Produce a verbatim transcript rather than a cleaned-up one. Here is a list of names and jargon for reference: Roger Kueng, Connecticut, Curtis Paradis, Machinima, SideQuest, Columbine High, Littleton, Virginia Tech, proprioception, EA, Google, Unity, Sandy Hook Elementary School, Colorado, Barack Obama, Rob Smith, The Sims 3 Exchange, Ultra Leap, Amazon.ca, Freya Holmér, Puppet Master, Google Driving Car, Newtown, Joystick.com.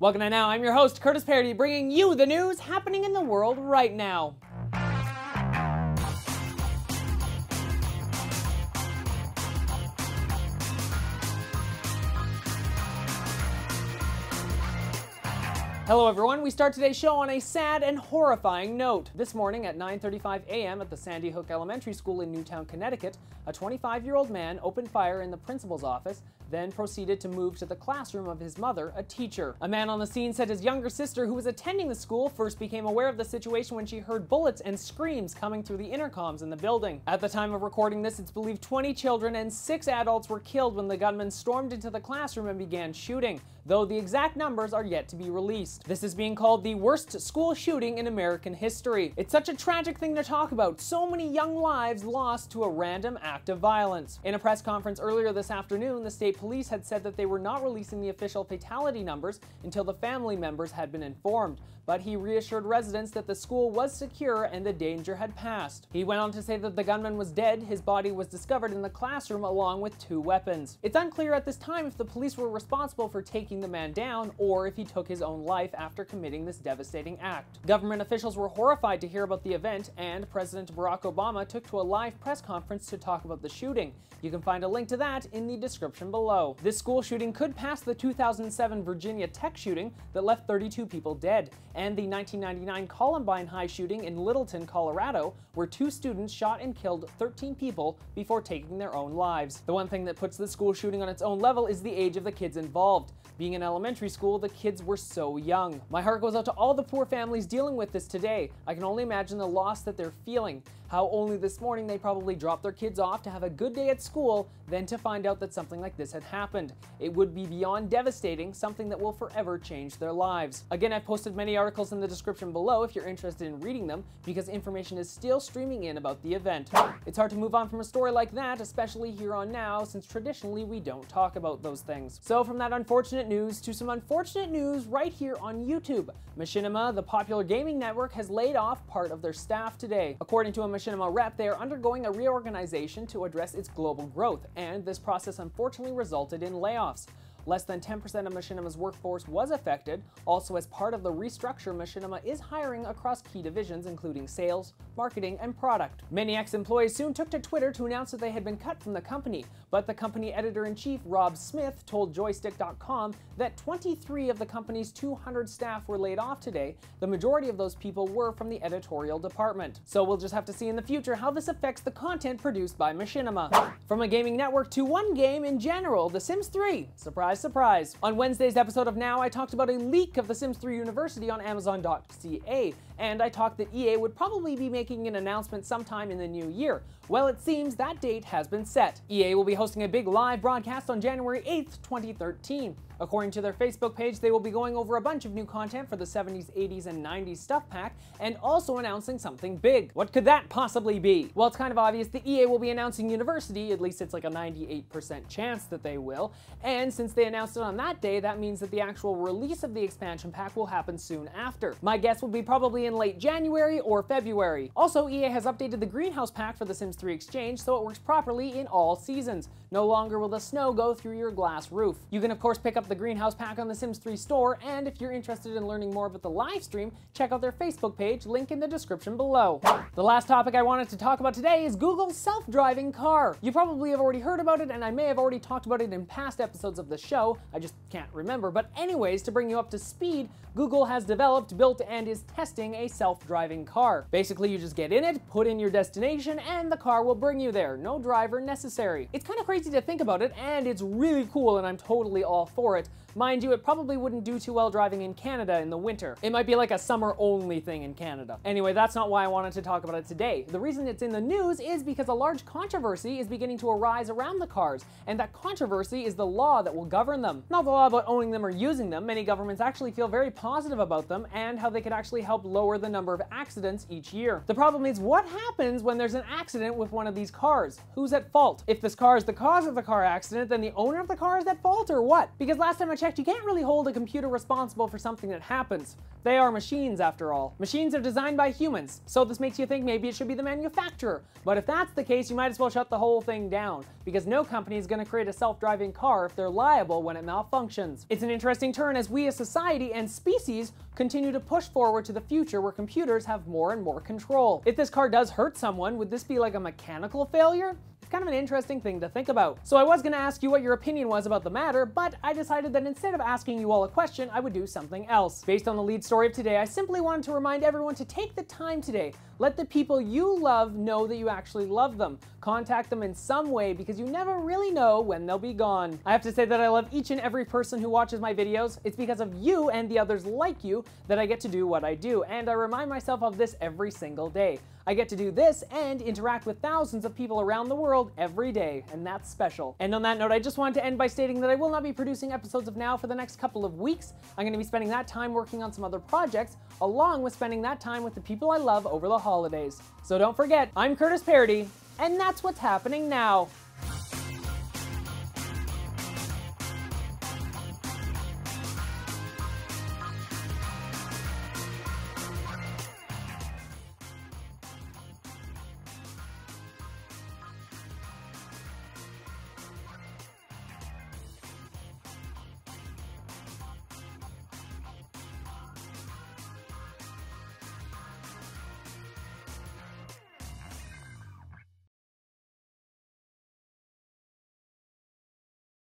Welcome to Now. I'm your host, Curtis Paradis, bringing you the news happening in the world right now. Hello everyone, we start today's show on a sad and horrifying note. This morning at nine thirty-five a m at the Sandy Hook Elementary School in Newtown, Connecticut, a twenty-five-year-old man opened fire in the principal's office, then proceeded to move to the classroom of his mother, a teacher. A man on the scene said his younger sister, who was attending the school, first became aware of the situation when she heard bullets and screams coming through the intercoms in the building. At the time of recording this, it's believed twenty children and six adults were killed when the gunman stormed into the classroom and began shooting, though the exact numbers are yet to be released. This is being called the worst school shooting in American history. It's such a tragic thing to talk about. So many young lives lost to a random act of violence. In a press conference earlier this afternoon, the state police had said that they were not releasing the official fatality numbers until the family members had been informed, but he reassured residents that the school was secure and the danger had passed. He went on to say that the gunman was dead. His body was discovered in the classroom along with two weapons. It's unclear at this time if the police were responsible for taking the man down or if he took his own life after committing this devastating act. Government officials were horrified to hear about the event, and President Barack Obama took to a live press conference to talk about the shooting. You can find a link to that in the description below. This school shooting could pass the two thousand seven Virginia Tech shooting that left thirty-two people dead, and the nineteen ninety-nine Columbine High shooting in Littleton, Colorado, where two students shot and killed thirteen people before taking their own lives. The one thing that puts this school shooting on its own level is the age of the kids involved. Being in elementary school, the kids were so young. Young. My heart goes out to all the poor families dealing with this today. I can only imagine the loss that they're feeling. How only this morning they probably dropped their kids off to have a good day at school, then to find out that something like this had happened. It would be beyond devastating, something that will forever change their lives. Again, I've posted many articles in the description below if you're interested in reading them, because information is still streaming in about the event. It's hard to move on from a story like that, especially here on Now, since traditionally we don't talk about those things. So from that unfortunate news to some unfortunate news right here on YouTube. Machinima, the popular gaming network, has laid off part of their staff today. According to a Machinima rep, they are undergoing a reorganization to address its global growth, and this process unfortunately resulted in layoffs. Less than ten percent of Machinima's workforce was affected. Also, as part of the restructure, Machinima is hiring across key divisions, including sales, marketing, and product. Many ex-employees soon took to Twitter to announce that they had been cut from the company, but the company editor-in-chief, Rob Smith, told Joystick dot com that twenty-three of the company's two hundred staff were laid off today. The majority of those people were from the editorial department. So we'll just have to see in the future how this affects the content produced by Machinima. From a gaming network to one game in general, The Sims three. Surprise! Surprise. On Wednesday's episode of Now, I talked about a leak of The Sims three University on Amazon dot C A, and I talked that E A would probably be making an announcement sometime in the new year. Well, it seems that date has been set. E A will be hosting a big live broadcast on January eighth, twenty thirteen. According to their Facebook page, they will be going over a bunch of new content for the seventies, eighties, and nineties stuff pack, and also announcing something big. What could that possibly be? Well, it's kind of obvious that E A will be announcing University, at least it's like a ninety-eight percent chance that they will, and since they announced it on that day, that means that the actual release of the expansion pack will happen soon after. My guess will be probably in late January or February. Also, E A has updated the greenhouse pack for the Sims three Exchange so it works properly in all seasons. No longer will the snow go through your glass roof. You can of course pick up the greenhouse pack on the Sims three store, and if you're interested in learning more about the live stream, check out their Facebook page, link in the description below. The last topic I wanted to talk about today is Google's self-driving car. You probably have already heard about it, and I may have already talked about it in past episodes of the show, I just can't remember, but anyways, to bring you up to speed, Google has developed, built, and is testing a self-driving car. Basically, you just get in it, put in your destination, and the car will bring you there. No driver necessary. It's kind of crazy to think about it, and it's really cool, and I'm totally all for it. Mind you, it probably wouldn't do too well driving in Canada in the winter. It might be like a summer-only thing in Canada. Anyway, that's not why I wanted to talk about it today. The reason it's in the news is because a large controversy is beginning to arise around the cars, and that controversy is the law that will govern them. Not the law about owning them or using them. Many governments actually feel very positive about them and how they could actually help lower the number of accidents each year. The problem is, what happens when there's an accident with one of these cars? Who's at fault? If this car is the cause of the car accident, then the owner of the car is at fault or what? Because last time I checked, you can't really hold a computer responsible for something that happens. They are machines, after all. Machines are designed by humans, so this makes you think maybe it should be the manufacturer. But if that's the case, you might as well shut the whole thing down, because no company is going to create a self-driving car if they're liable when it malfunctions. It's an interesting turn as we as society and species continue to push forward to the future where computers have more and more control. If this car does hurt someone, would this be like a mechanical failure? Kind of an interesting thing to think about. So I was going to ask you what your opinion was about the matter, but I decided that instead of asking you all a question, I would do something else. Based on the lead story of today, I simply wanted to remind everyone to take the time today. Let the people you love know that you actually love them. Contact them in some way, because you never really know when they'll be gone. I have to say that I love each and every person who watches my videos. It's because of you and the others like you that I get to do what I do, and I remind myself of this every single day. I get to do this and interact with thousands of people around the world every day, and that's special. And on that note, I just wanted to end by stating that I will not be producing episodes of Now for the next couple of weeks. I'm going to be spending that time working on some other projects, along with spending that time with the people I love over the holidays. So don't forget, I'm Curtis Paradis, and that's what's happening now.